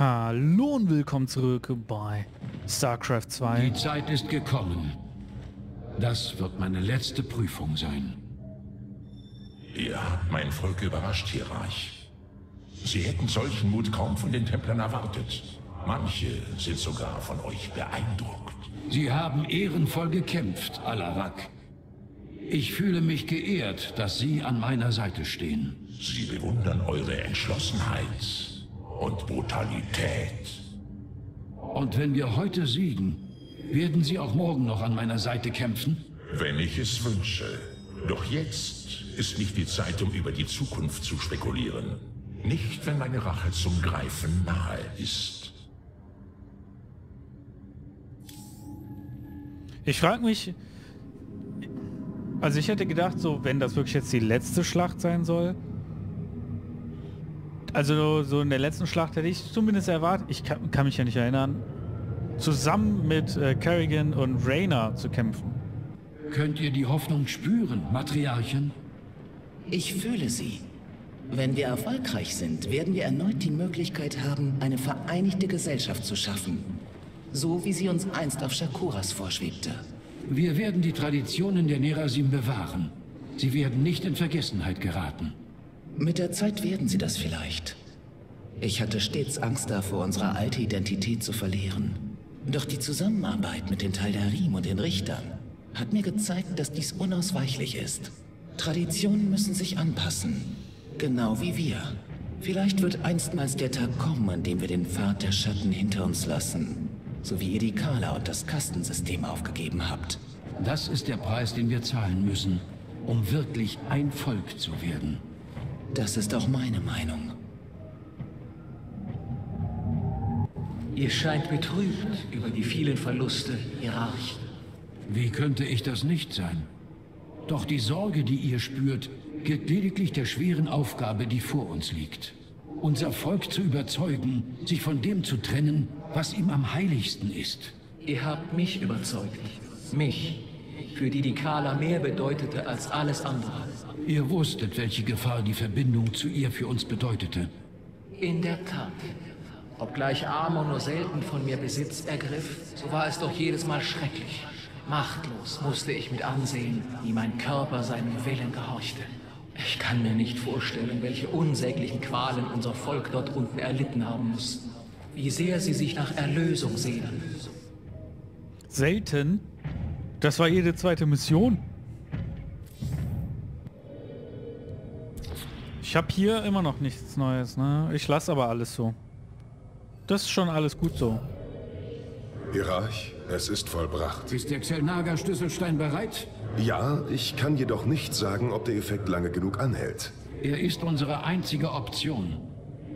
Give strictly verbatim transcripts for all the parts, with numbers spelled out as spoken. Hallo und willkommen zurück bei StarCraft zwei. Die Zeit ist gekommen. Das wird meine letzte Prüfung sein. Ihr habt mein Volk überrascht, Hierarch. Sie hätten solchen Mut kaum von den Templern erwartet. Manche sind sogar von euch beeindruckt. Sie haben ehrenvoll gekämpft, Alarak. Ich fühle mich geehrt, dass Sie an meiner Seite stehen. Sie bewundern eure Entschlossenheit und Brutalität. Und wenn wir heute siegen, werden Sie auch morgen noch an meiner Seite kämpfen? Wenn ich es wünsche. Doch jetzt ist nicht die Zeit, um über die Zukunft zu spekulieren. Nicht, wenn meine Rache zum Greifen nahe ist. Ich frage mich... Also ich hätte gedacht, so, wenn das wirklich jetzt die letzte Schlacht sein soll... Also so in der letzten Schlacht hätte ich zumindest erwartet, ich kann, kann mich ja nicht erinnern, zusammen mit äh, Kerrigan und Rayna zu kämpfen. Könnt ihr die Hoffnung spüren, Matriarchin? Ich fühle sie. Wenn wir erfolgreich sind, werden wir erneut die Möglichkeit haben, eine vereinigte Gesellschaft zu schaffen. So wie sie uns einst auf Shakuras vorschwebte. Wir werden die Traditionen der Nerazim bewahren. Sie werden nicht in Vergessenheit geraten. Mit der Zeit werden sie das vielleicht. Ich hatte stets Angst davor, unsere alte Identität zu verlieren. Doch die Zusammenarbeit mit den Taldarim und den Richtern hat mir gezeigt, dass dies unausweichlich ist. Traditionen müssen sich anpassen. Genau wie wir. Vielleicht wird einstmals der Tag kommen, an dem wir den Pfad der Schatten hinter uns lassen. So wie ihr die Kala und das Kastensystem aufgegeben habt. Das ist der Preis, den wir zahlen müssen, um wirklich ein Volk zu werden. Das ist auch meine Meinung. Ihr scheint betrübt über die vielen Verluste, Hierarch. Wie könnte ich das nicht sein? Doch die Sorge, die ihr spürt, gilt lediglich der schweren Aufgabe, die vor uns liegt. Unser Volk zu überzeugen, sich von dem zu trennen, was ihm am heiligsten ist. Ihr habt mich überzeugt. Mich, für die die Kala mehr bedeutete als alles andere. Ihr wusstet, welche Gefahr die Verbindung zu ihr für uns bedeutete. In der Tat. Obgleich Amon nur selten von mir Besitz ergriff, so war es doch jedes Mal schrecklich. Machtlos musste ich mit ansehen, wie mein Körper seinem Willen gehorchte. Ich kann mir nicht vorstellen, welche unsäglichen Qualen unser Volk dort unten erlitten haben muss. Wie sehr sie sich nach Erlösung sehnen. Selten? Das war jede zweite Mission. Ich habe hier immer noch nichts Neues, ne? Ich lasse aber alles so. Das ist schon alles gut so. Hierarch, es ist vollbracht. Ist der Xel'Naga-Schlüsselstein bereit? Ja, ich kann jedoch nicht sagen, ob der Effekt lange genug anhält. Er ist unsere einzige Option.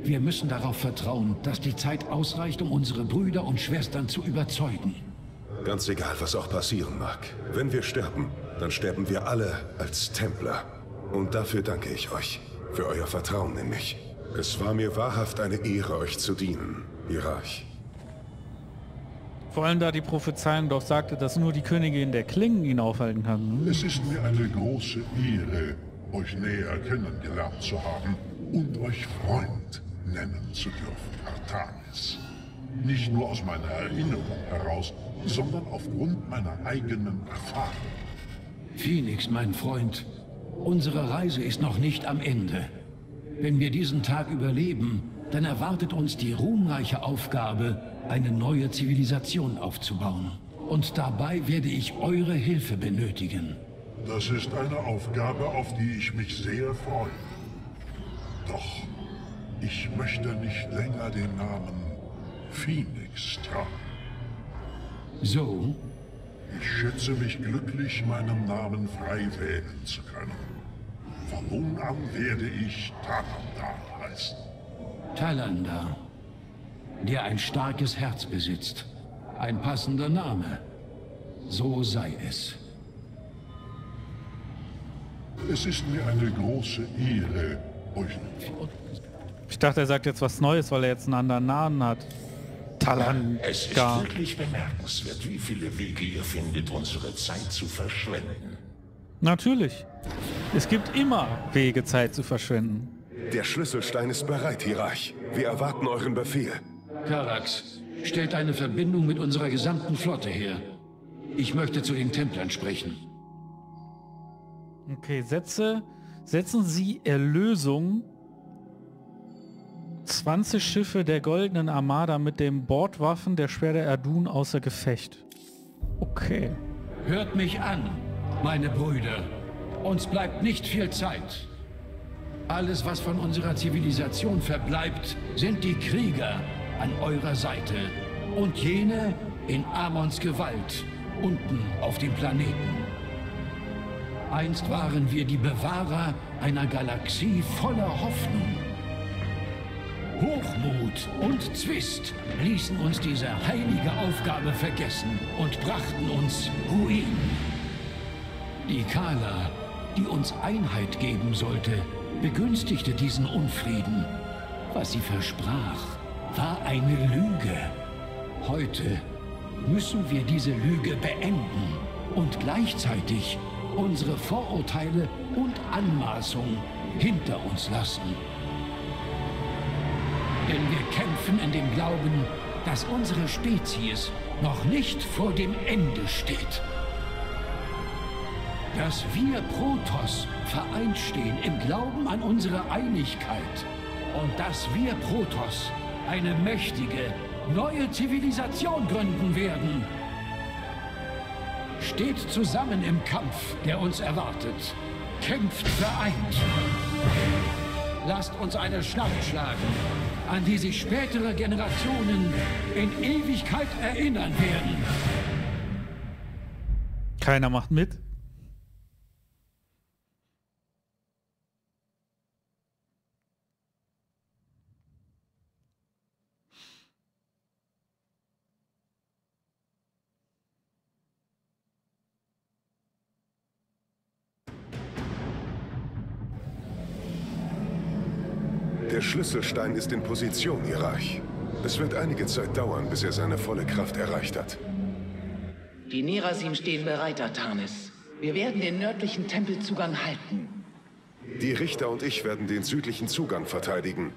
Wir müssen darauf vertrauen, dass die Zeit ausreicht, um unsere Brüder und Schwestern zu überzeugen. Ganz egal, was auch passieren mag. Wenn wir sterben, dann sterben wir alle als Templer. Und dafür danke ich euch. Für euer Vertrauen in mich. Es war mir wahrhaft eine Ehre, euch zu dienen, Hierarch. Vor allem, da die Prophezeiung doch sagte, dass nur die Königin der Klingen ihn aufhalten kann. Es ist mir eine große Ehre, euch näher kennengelernt zu haben und euch Freund nennen zu dürfen, Artanis. Nicht nur aus meiner Erinnerung heraus, sondern aufgrund meiner eigenen Erfahrung. Phoenix, mein Freund. Unsere Reise ist noch nicht am Ende. Wenn wir diesen Tag überleben, dann erwartet uns die ruhmreiche Aufgabe, eine neue Zivilisation aufzubauen. Und dabei werde ich eure Hilfe benötigen. Das ist eine Aufgabe, auf die ich mich sehr freue. Doch ich möchte nicht länger den Namen Phoenix tragen. So? Ich schätze mich glücklich, meinen Namen frei wählen zu können. Von nun an werde ich Talandar heißen. Talandar, der ein starkes Herz besitzt. Ein passender Name. So sei es. Es ist mir eine große Ehre, euch... Ich dachte, er sagt jetzt was Neues, weil er jetzt einen anderen Namen hat. Talan. Es ist wirklich bemerkenswert, wie viele Wege ihr findet, unsere Zeit zu verschwenden. Natürlich. Es gibt immer Wege, Zeit zu verschwenden. Der Schlüsselstein ist bereit, Hierarch. Wir erwarten euren Befehl. Karax, stellt eine Verbindung mit unserer gesamten Flotte her. Ich möchte zu den Templern sprechen. Okay, setze, setzen Sie Erlösung zwanzig Schiffe der Goldenen Armada mit den Bordwaffen der Speer des Adun außer Gefecht. Okay. Hört mich an, meine Brüder. Uns bleibt nicht viel Zeit. Alles, was von unserer Zivilisation verbleibt, sind die Krieger an eurer Seite und jene in Amons Gewalt, unten auf dem Planeten. Einst waren wir die Bewahrer einer Galaxie voller Hoffnung. Hochmut und Zwist ließen uns diese heilige Aufgabe vergessen und brachten uns Ruin. Die Kala, die uns Einheit geben sollte, begünstigte diesen Unfrieden. Was sie versprach, war eine Lüge. Heute müssen wir diese Lüge beenden und gleichzeitig unsere Vorurteile und Anmaßungen hinter uns lassen. Denn wir kämpfen in dem Glauben, dass unsere Spezies noch nicht vor dem Ende steht. Dass wir Protoss vereint stehen im Glauben an unsere Einigkeit. Und dass wir Protoss eine mächtige, neue Zivilisation gründen werden. Steht zusammen im Kampf, der uns erwartet. Kämpft vereint. Lasst uns eine Schlacht schlagen, an die sich spätere Generationen in Ewigkeit erinnern werden. Keiner macht mit. Der Schlüsselstein ist in Position, Hierarch. Es wird einige Zeit dauern, bis er seine volle Kraft erreicht hat. Die Nerazim stehen bereit, Artanis. Wir werden den nördlichen Tempelzugang halten. Die Richter und ich werden den südlichen Zugang verteidigen.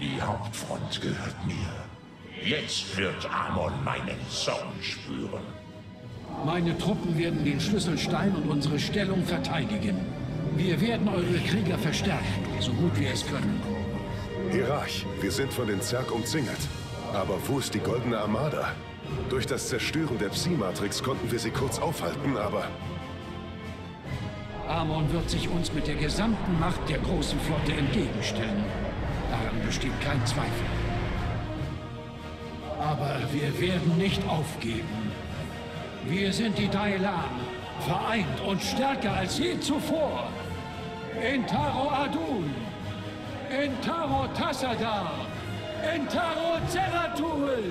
Die Hauptfront gehört mir. Jetzt wird Amon meinen Zorn spüren. Meine Truppen werden den Schlüsselstein und unsere Stellung verteidigen. Wir werden eure Krieger verstärken, so gut wir es können. Hierarch, wir sind von den Zerg umzingelt. Aber wo ist die Goldene Armada? Durch das Zerstören der Psi-Matrix konnten wir sie kurz aufhalten, aber... Amon wird sich uns mit der gesamten Macht der großen Flotte entgegenstellen. Daran besteht kein Zweifel. Aber wir werden nicht aufgeben. Wir sind die Daelaam, vereint und stärker als je zuvor. En Taro Adun! Entaro Tassadar! Entaro Zeratul!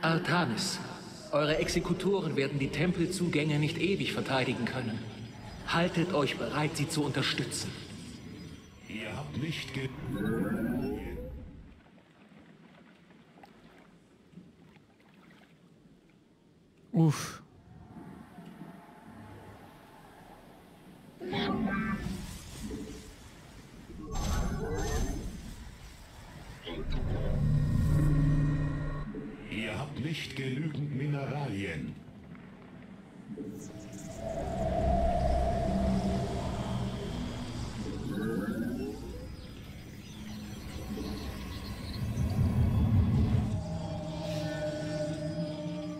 Artanis, eure Exekutoren werden die Tempelzugänge nicht ewig verteidigen können. Haltet euch bereit, sie zu unterstützen. Ihr habt nicht ge... Uff. Ihr habt nicht genügend Mineralien.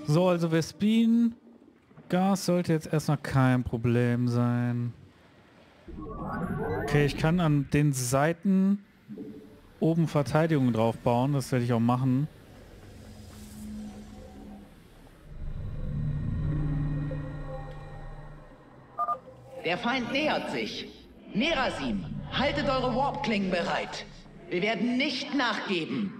So, also Vespin, Gas sollte jetzt erstmal kein Problem sein. Okay, ich kann an den Seiten oben Verteidigung drauf bauen, das werde ich auch machen. Der Feind nähert sich. Nerazim, haltet eure Warp-Klingen bereit. Wir werden nicht nachgeben.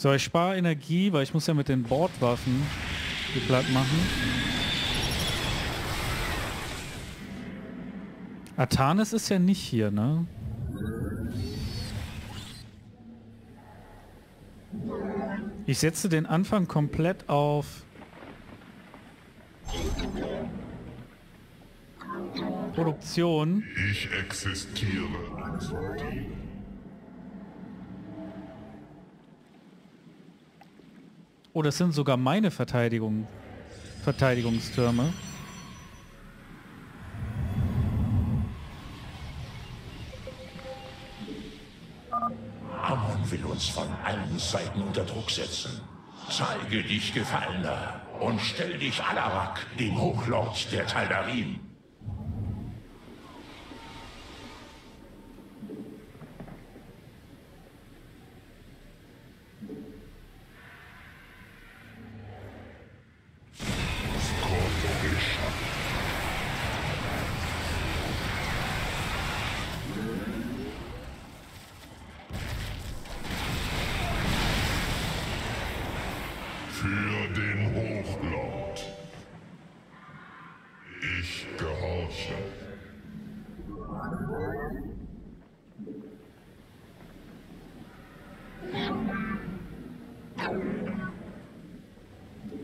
So, ich spare Energie, weil ich muss ja mit den Bordwaffen die platt machen. Artanis ist ja nicht hier, ne? Ich setze den Anfang komplett auf Produktion. Ich existiere. Oh, das sind sogar meine Verteidigung, Verteidigungstürme. Amon will uns von allen Seiten unter Druck setzen. Zeige dich, Gefallener, und stell dich Alarak, dem Hochlord der Taldarim.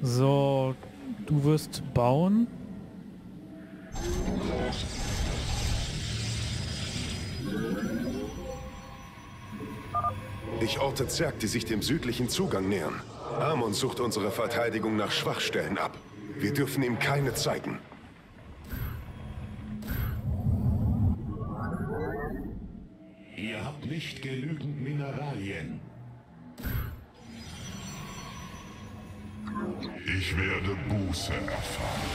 So, du wirst bauen. Ich orte Zerg, die sich dem südlichen Zugang nähern. Amon sucht unsere Verteidigung nach Schwachstellen ab. Wir dürfen ihm keine zeigen. Ihr habt nicht genügend Mineralien. Ich werde Buße erfahren.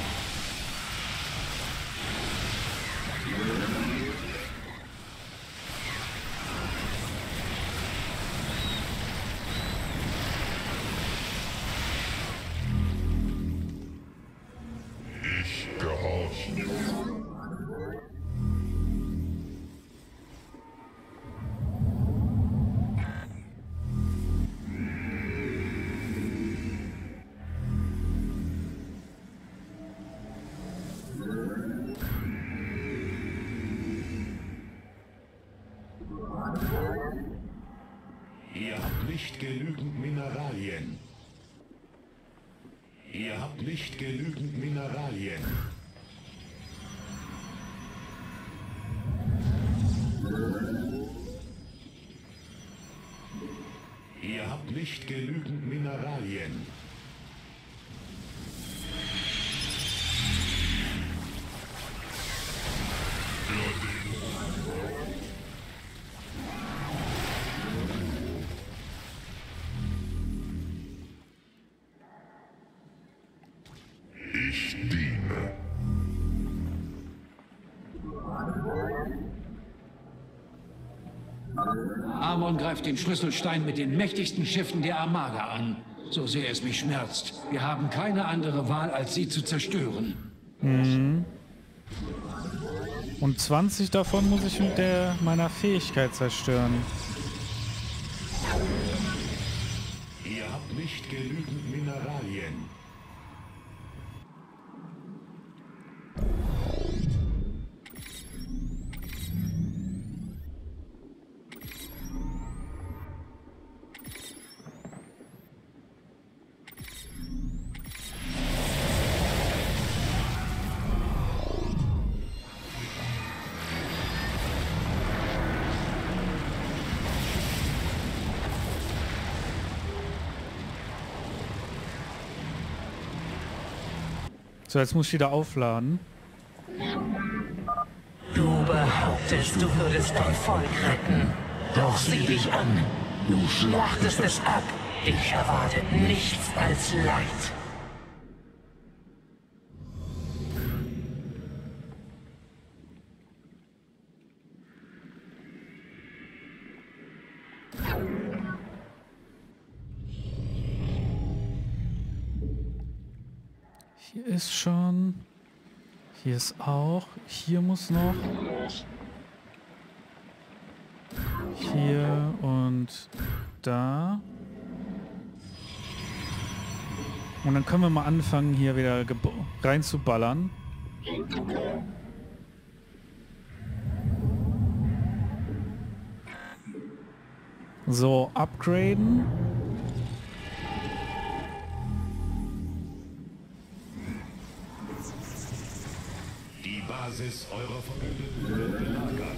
Nicht genügend Mineralien. Ich diene. Amon greift den Schlüsselstein mit den mächtigsten Schiffen der Armada an. So sehr es mich schmerzt. Wir haben keine andere Wahl, als sie zu zerstören. Mhm. Und zwanzig davon muss ich mit der meiner Fähigkeit zerstören. Ihr habt nicht genügend Mineralien. So, jetzt muss ich wieder aufladen. Du behauptest, du würdest dein Volk retten. Doch sieh dich an. Du schlachtest es ab. Dich erwartet nichts als Leid. Hier ist schon. Hier ist auch. Hier muss noch. Hier und da. Und dann können wir mal anfangen, hier wieder reinzuballern. So, upgraden. bis eure Verbündeten wird belagert.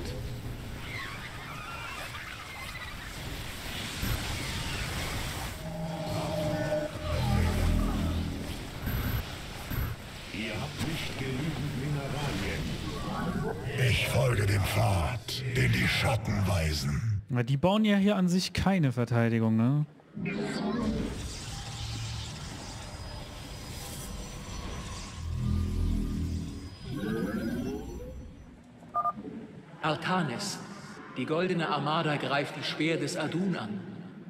Ihr habt nicht genügend Mineralien. Ich folge dem Pfad, den die Schatten weisen. Na, die bauen ja hier an sich keine Verteidigung, ne? Artanis, die goldene Armada greift die Speer des Adun an.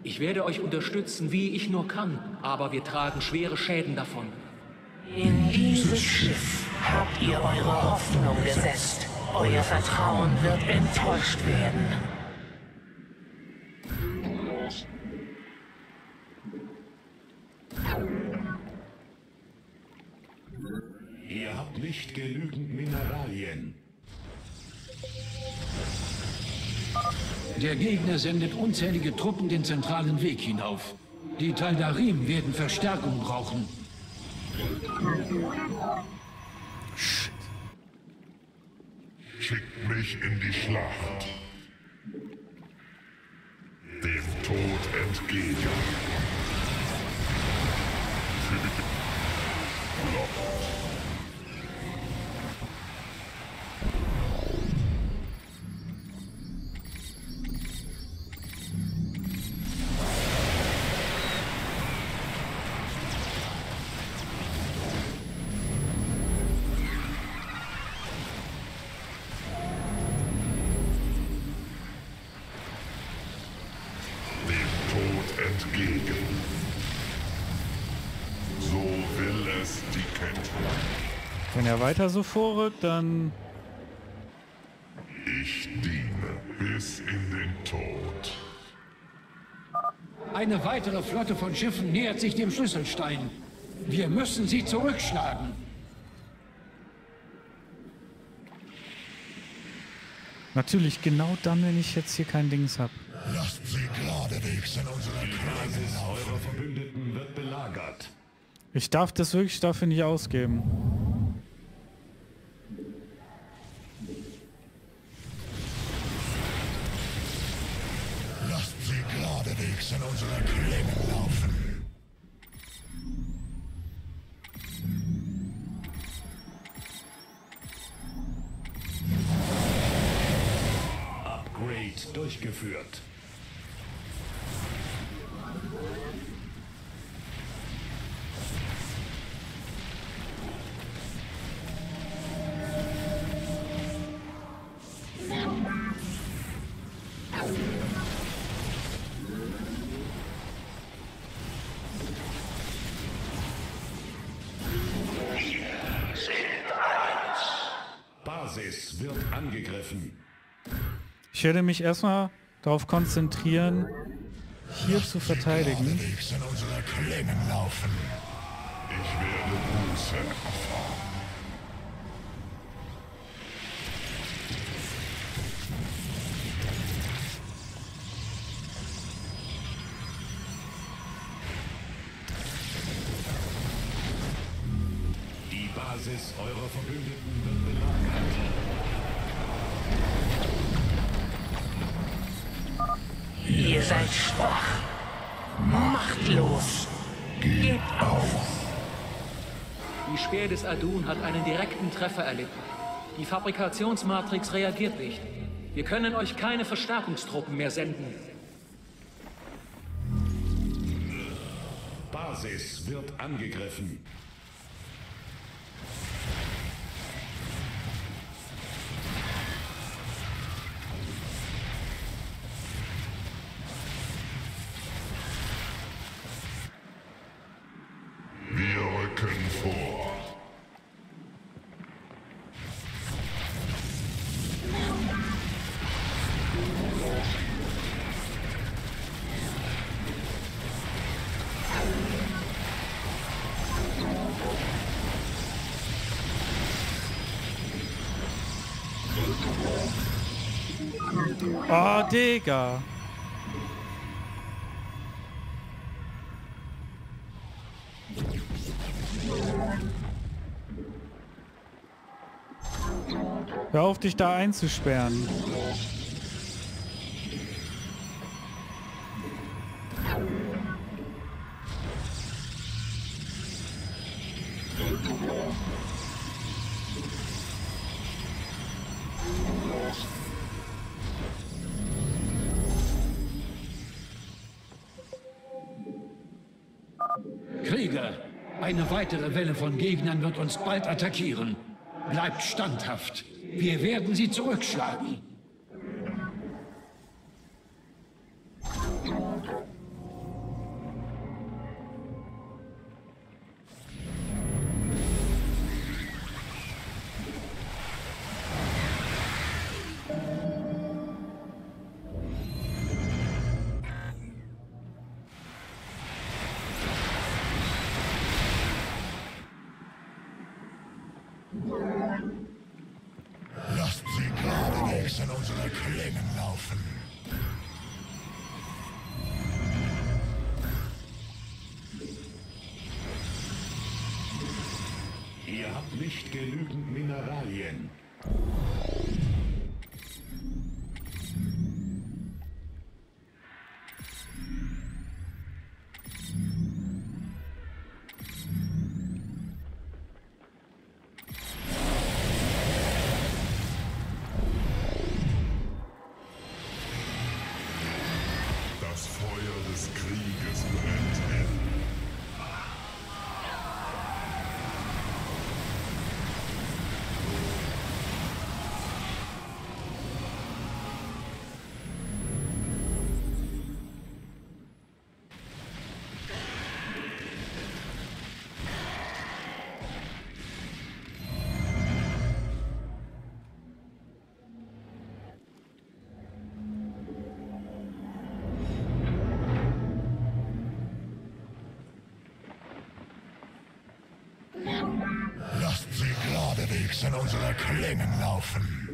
Ich werde euch unterstützen, wie ich nur kann, aber wir tragen schwere Schäden davon. In dieses Schiff habt ihr eure Hoffnung gesetzt. Euer Vertrauen wird enttäuscht werden. Ihr habt nicht genügend Mineralien. Der Gegner sendet unzählige Truppen den zentralen Weg hinauf. Die Taldarim werden Verstärkung brauchen. Shit. Schickt mich in die Schlacht. Dem Tod entgegen. Wenn er weiter so vorrückt, dann... Ich diene bis in den Tod. Eine weitere Flotte von Schiffen nähert sich dem Schlüsselstein. Wir müssen sie zurückschlagen. Natürlich genau dann, wenn ich jetzt hier kein Dings habe. Lasst sie geradewegs in unsere Kreise laufen. Eure Verbündeten wird belagert. Ich darf das wirklich dafür nicht ausgeben. Lasst sie geradewegs in unsere Klingen laufen. Upgrade durchgeführt. Ich werde mich erstmal darauf konzentrieren, hier zu verteidigen. Ich werde Buße erfahren. Die Basis eurer Verbündeten wird belagert. Ihr seid schwach, machtlos, gebt auf. Die Speer des Adun hat einen direkten Treffer erlitten. Die Fabrikationsmatrix reagiert nicht. Wir können euch keine Verstärkungstruppen mehr senden. Basis wird angegriffen. Oh, Digga. Hör auf, dich da einzusperren. Krieger, eine weitere Welle von Gegnern wird uns bald attackieren. Bleibt standhaft. Wir werden sie zurückschlagen. An unsere Klingen laufen.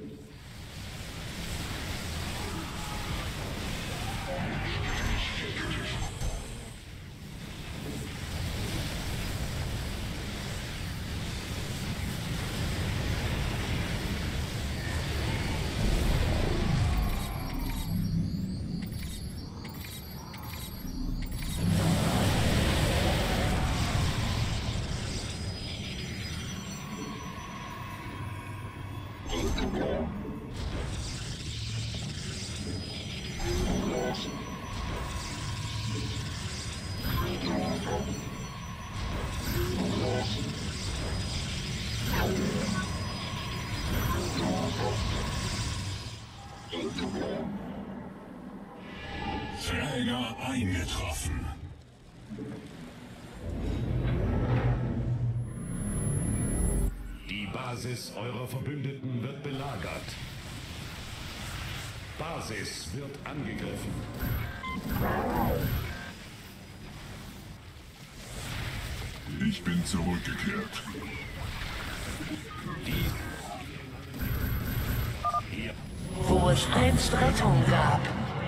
Träger eingetroffen. Die Basis eurer Verbündeten wird belagert. Basis wird angegriffen. Ich bin zurückgekehrt. Wo es einst Rettung gab,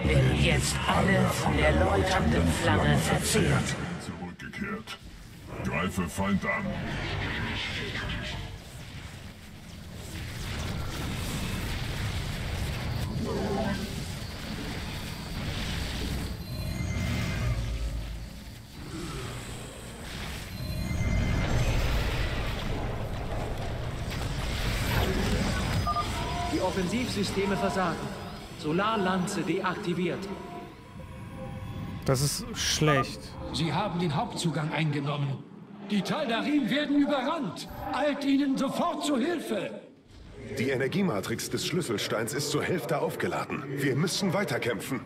werden jetzt alle von der läuternden Flamme verzehrt. Zurückgekehrt. Greife Feind an. Offensivsysteme versagen. Solarlanze deaktiviert. Das ist schlecht. Sie haben den Hauptzugang eingenommen. Die Taldarim werden überrannt. Eilt ihnen sofort zu Hilfe. Die Energiematrix des Schlüsselsteins ist zur Hälfte aufgeladen. Wir müssen weiterkämpfen.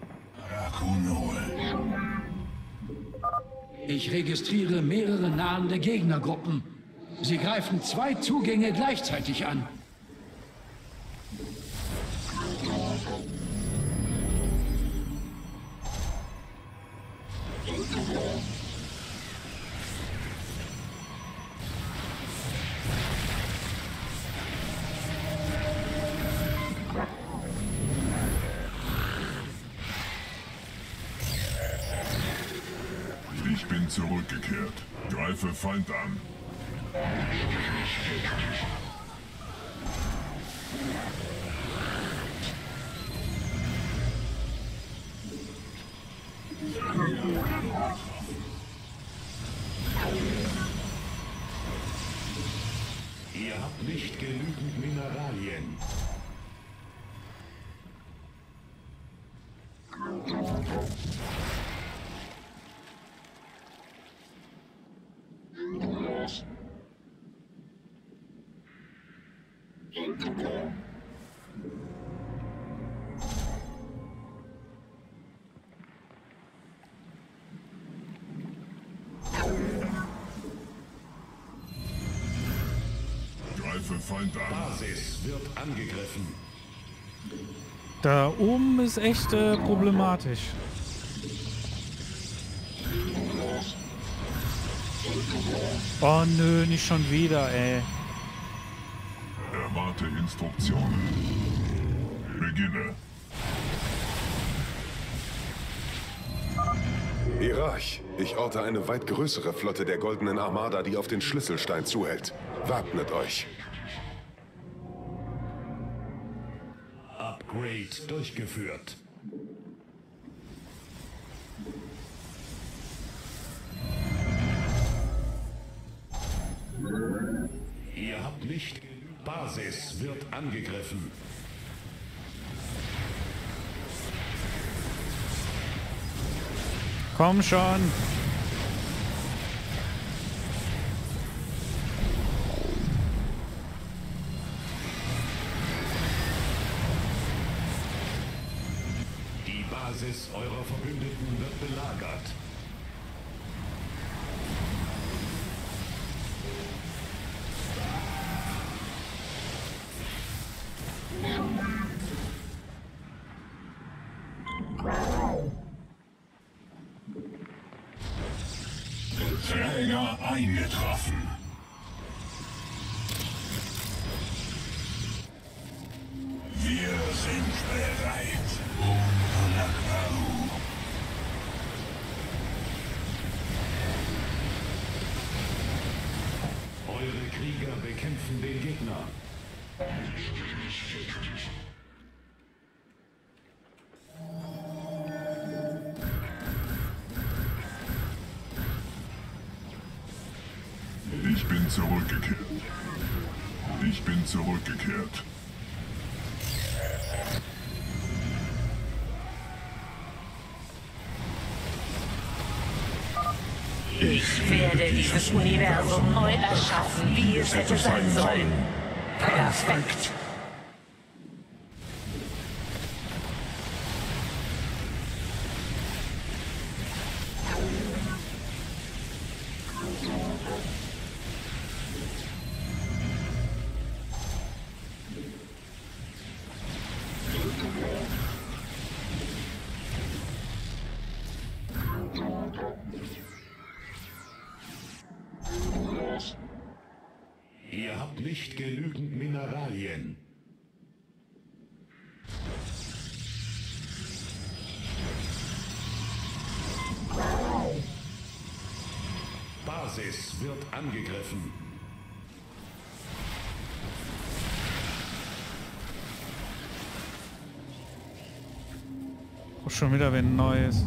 Ich registriere mehrere nahende Gegnergruppen. Sie greifen zwei Zugänge gleichzeitig an. Ich bin zurückgekehrt. Greife Feind an. Ihr habt nicht genügend Mineralien. Basis wird angegriffen. Da oben ist echt äh, problematisch. Oh nö, nicht schon wieder, ey. Erwarte Instruktionen. Beginne. Hierarch, ich orte eine weit größere Flotte der goldenen Armada, die auf den Schlüsselstein zuhält. Wappnet euch. Upgrade durchgeführt. Ihr habt nicht... Basis wird angegriffen. Komm schon. Die Basis eurer Verbündeten wird belagert. Träger eingetroffen. Wir sind bereit, um eure Krieger bekämpfen den Gegner. Ich bin zurückgekehrt. Ich bin zurückgekehrt. Ich werde dieses Universum neu erschaffen, wie es hätte sein sollen. Perfekt. Basis wird angegriffen. Oh, schon wieder wenn Neues.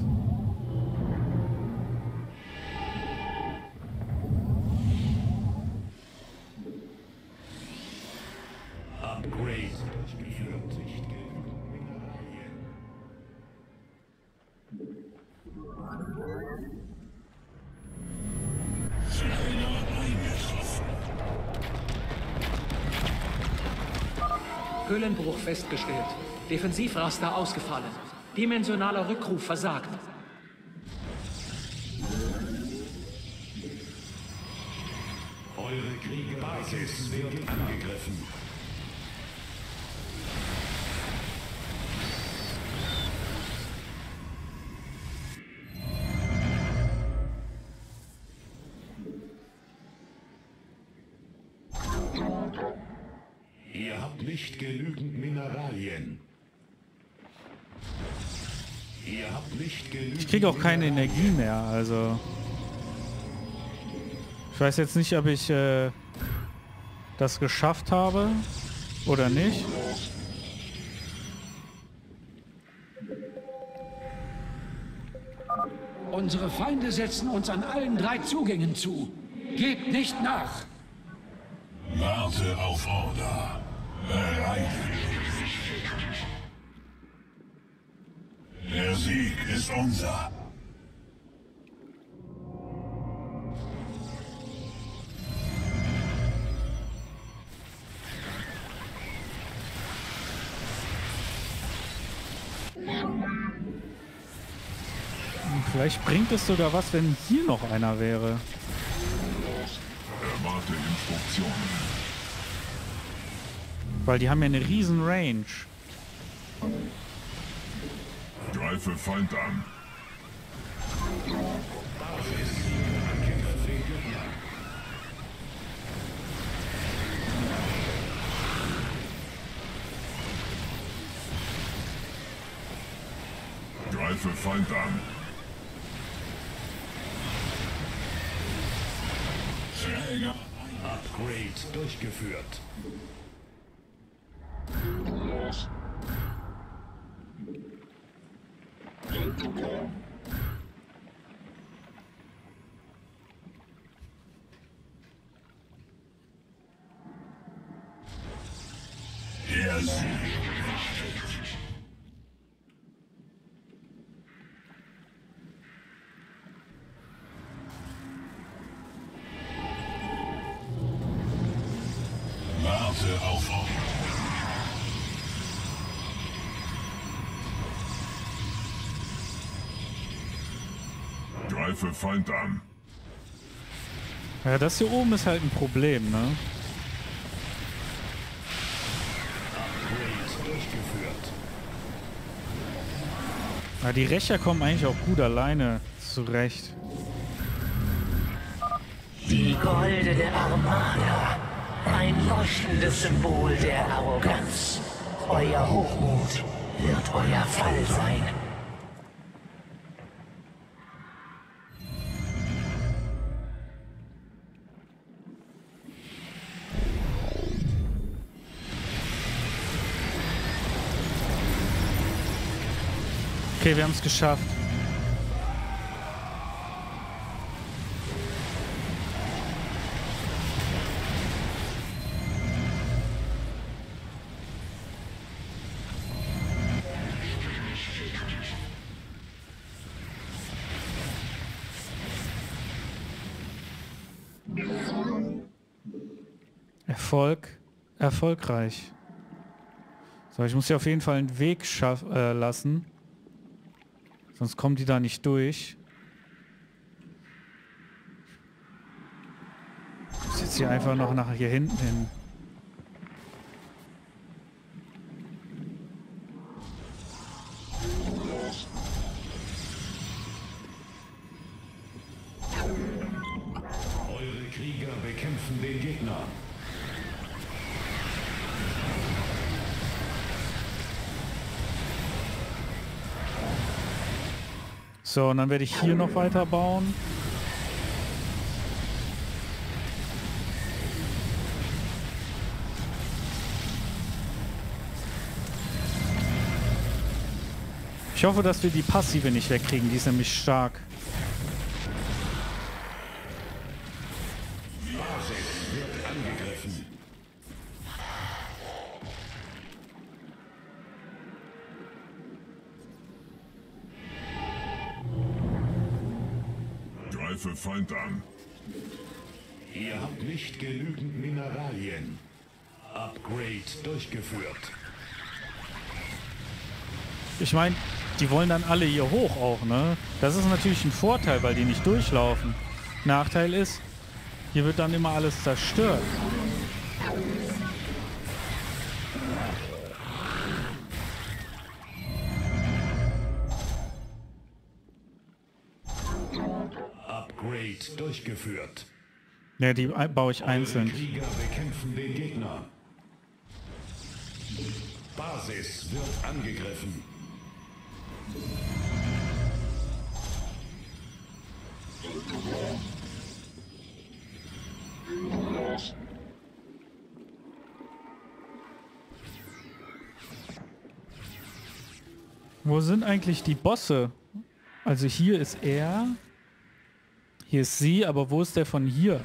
Höhlenbruch festgestellt. Defensivraster ausgefallen. Dimensionaler Rückruf versagt. Eure Kriegerbasis wird angegriffen. Nicht genügend Mineralien. Ihr habt nicht genügend. Ich kriege auch keine Energie mehr, also. Ich weiß jetzt nicht, ob ich äh, das geschafft habe oder nicht. Unsere Feinde setzen uns an allen drei Zugängen zu. Gebt nicht nach! Warte auf Order. Bereit. Der Sieg ist unser. Vielleicht bringt es sogar was, wenn hier noch einer wäre. Erwarte Instruktionen. Weil die haben ja eine riesen Range. Greife Feind an. Greife Feind an. Upgrade durchgeführt. Yes. Für Feind an. Ja, das hier oben ist halt ein Problem, ne? Upgrade durchgeführt. Ja, die Rächer kommen eigentlich auch gut alleine zurecht. Die goldene Armada. Ein leuchtendes Symbol der Arroganz. Euer Hochmut wird euer Fall sein. Okay, wir haben es geschafft. Erfolg, erfolgreich. So, ich muss hier auf jeden Fall einen Weg schaffen äh, lassen. Sonst kommen die da nicht durch. Ich muss jetzt hier einfach noch nach hier hinten hin. Eure Krieger bekämpfen den Gegner. So, und dann werde ich hier noch weiter bauen. Ich hoffe, dass wir die Passive nicht wegkriegen, die ist nämlich stark. Feind an. Ihr habt nicht genügend Mineralien. Upgrade durchgeführt. Ich meine, die wollen dann alle hier hoch auch, ne? Das ist natürlich ein Vorteil, weil die nicht durchlaufen. Nachteil ist, hier wird dann immer alles zerstört. Durchgeführt. Ne, die baue ich einzeln. Eure Krieger bekämpfen den Gegner. Basis wird angegriffen. Wo sind eigentlich die Bosse? Also hier ist er. Hier ist sie, aber wo ist der von hier?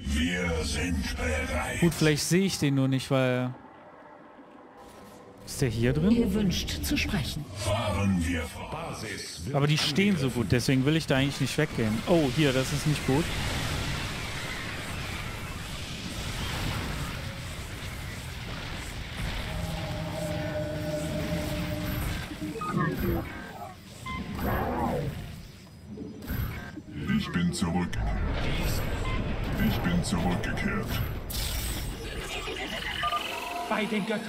Wir sind bereit. Gut, vielleicht sehe ich den nur nicht, weil... Ist der hier drin? Ihr wünscht zu sprechen. Fahren wir vor. Basis aber die stehen so gut, deswegen will ich da eigentlich nicht weggehen. Oh, hier, das ist nicht gut. Ich bin zurück. Ich bin zurückgekehrt. Bei den Göttern.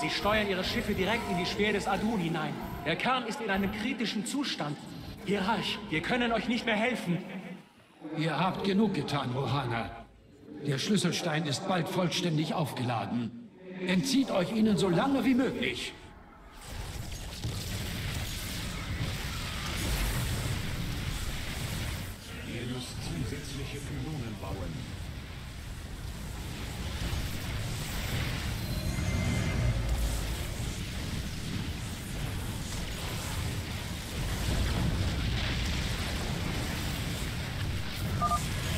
Sie steuern ihre Schiffe direkt in die Speer des Adun hinein. Der Kern ist in einem kritischen Zustand. Hierarch, wir können euch nicht mehr helfen. Ihr habt genug getan, Rohana. Der Schlüsselstein ist bald vollständig aufgeladen. Entzieht euch ihnen so lange wie möglich. Ihr müsst zusätzliche Pylonen bauen.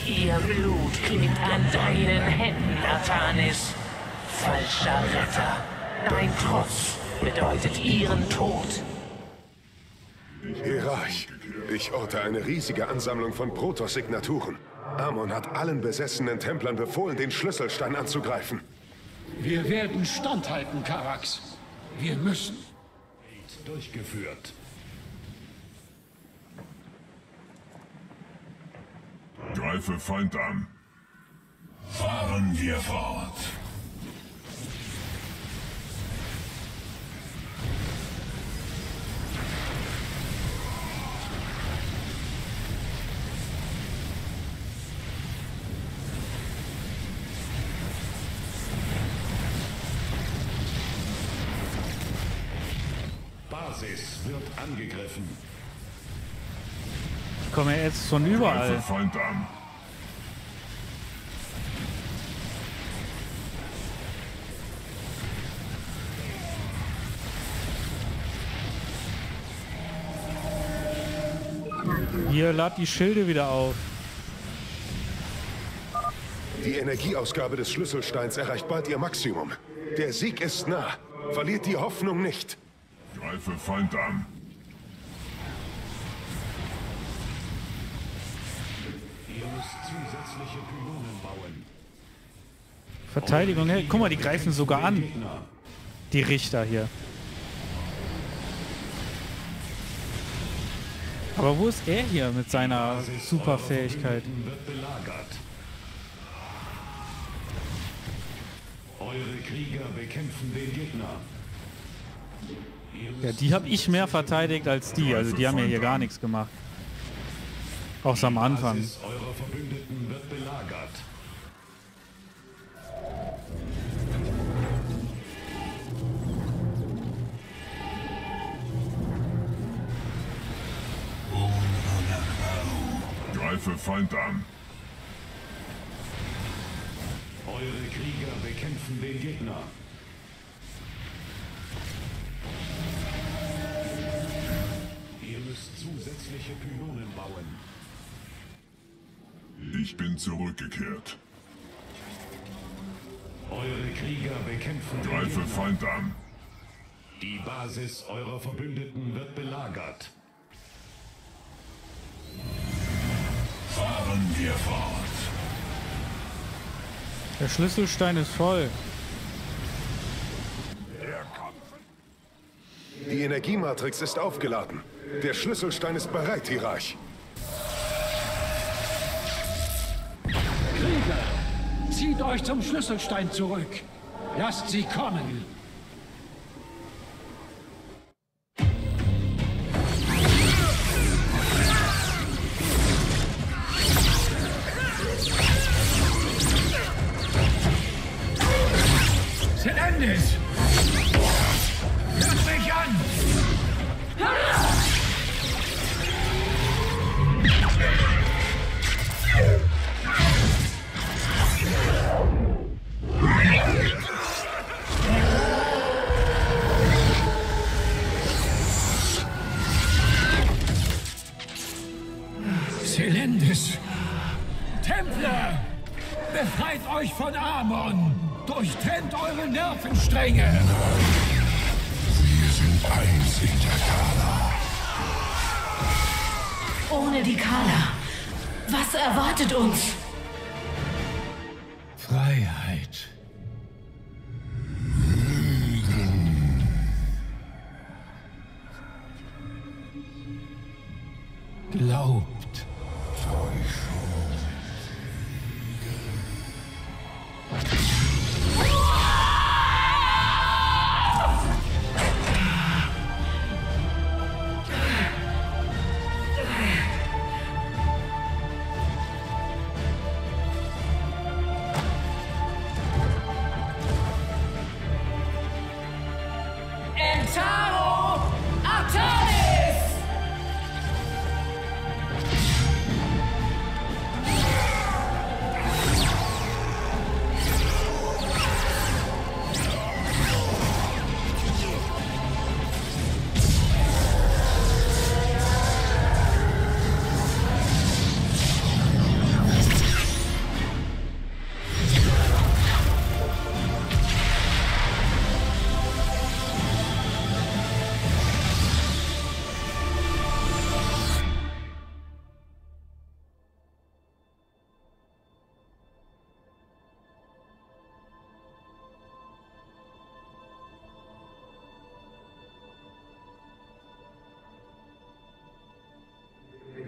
Ihr Blut klingt an deinen Händen, Artanis. Falscher Retter. Dein Trotz bedeutet ihren Tod. Hierarch, ich orte eine riesige Ansammlung von Protossignaturen. Amon hat allen besessenen Templern befohlen, den Schlüsselstein anzugreifen. Wir werden standhalten, Karax. Wir müssen. Durchgeführt. Greife Feind an. Fahren wir fort. Basis wird angegriffen. Ich komme jetzt von überall. Hier, lad die Schilde wieder auf. Die Energieausgabe des Schlüsselsteins erreicht bald ihr Maximum. Der Sieg ist nah. Verliert die Hoffnung nicht. Greife Feind an. Zusätzliche Pylonen bauen. Verteidigung, hey, guck mal, die greifen sogar an. Die Richter hier. Aber wo ist er hier mit seiner Superfähigkeit? Eure Krieger bekämpfen den Gegner. Ja, die habe ich mehr verteidigt als die, also die haben ja hier gar nichts gemacht. Auch am Anfang. Eure Verbündeten wird belagert. Greife Feind an. Eure Krieger bekämpfen den Gegner. Ihr müsst zusätzliche Pylonen bauen. Ich bin zurückgekehrt. Eure Krieger bekämpfen. Greife Feind an. Die Basis eurer Verbündeten wird belagert. Fahren wir fort. Der Schlüsselstein ist voll. Die Energiematrix ist aufgeladen. Der Schlüsselstein ist bereit, Hierarch. Zieht euch zum Schlüsselstein zurück. Lasst sie kommen. Endes! Lass mich an! Yeah. Artanis! Templer! Befreit euch von Amon! Durchtrennt eure Nervenstränge! Sie sind eins in der Kala. Ohne die Kala, was erwartet uns? Freiheit. Glaubt.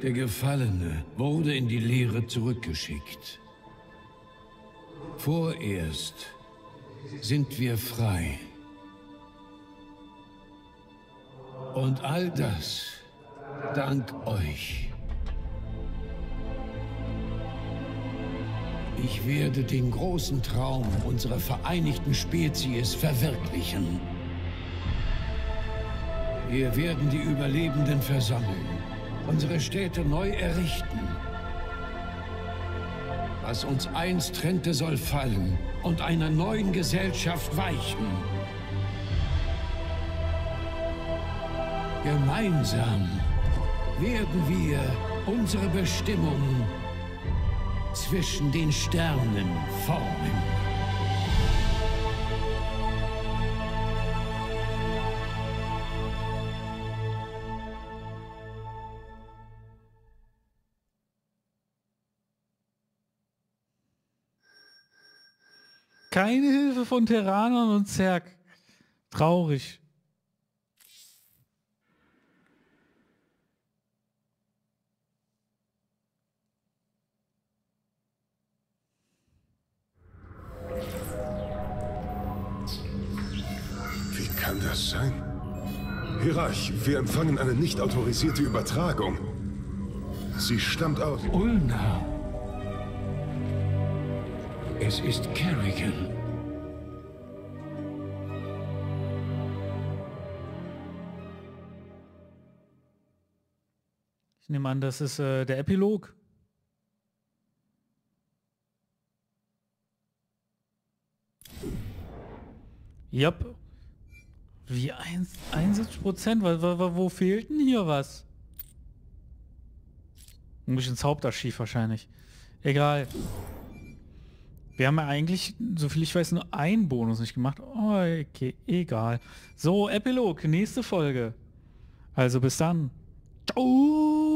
Der Gefallene wurde in die Leere zurückgeschickt. Vorerst sind wir frei. Und all das dank euch. Ich werde den großen Traum unserer vereinigten Spezies verwirklichen. Wir werden die Überlebenden versammeln. Unsere Städte neu errichten. Was uns einst trennte, soll fallen und einer neuen Gesellschaft weichen. Gemeinsam werden wir unsere Bestimmung zwischen den Sternen formen. Keine Hilfe von Terranern und Zerg. Traurig. Wie kann das sein? Hierarch, wir empfangen eine nicht autorisierte Übertragung. Sie stammt aus Ulna. Es ist Kerrigan. Ich nehme an, das ist äh, der Epilog. Jap. Wie einundsiebzig Prozent? Wo, wo fehlt denn hier was? Muss ich ins Hauptarchiv wahrscheinlich. Egal. Wir haben ja eigentlich, so viel ich weiß, nur einen Bonus nicht gemacht. Oh, okay, egal. So, Epilog, nächste Folge. Also bis dann. Ciao.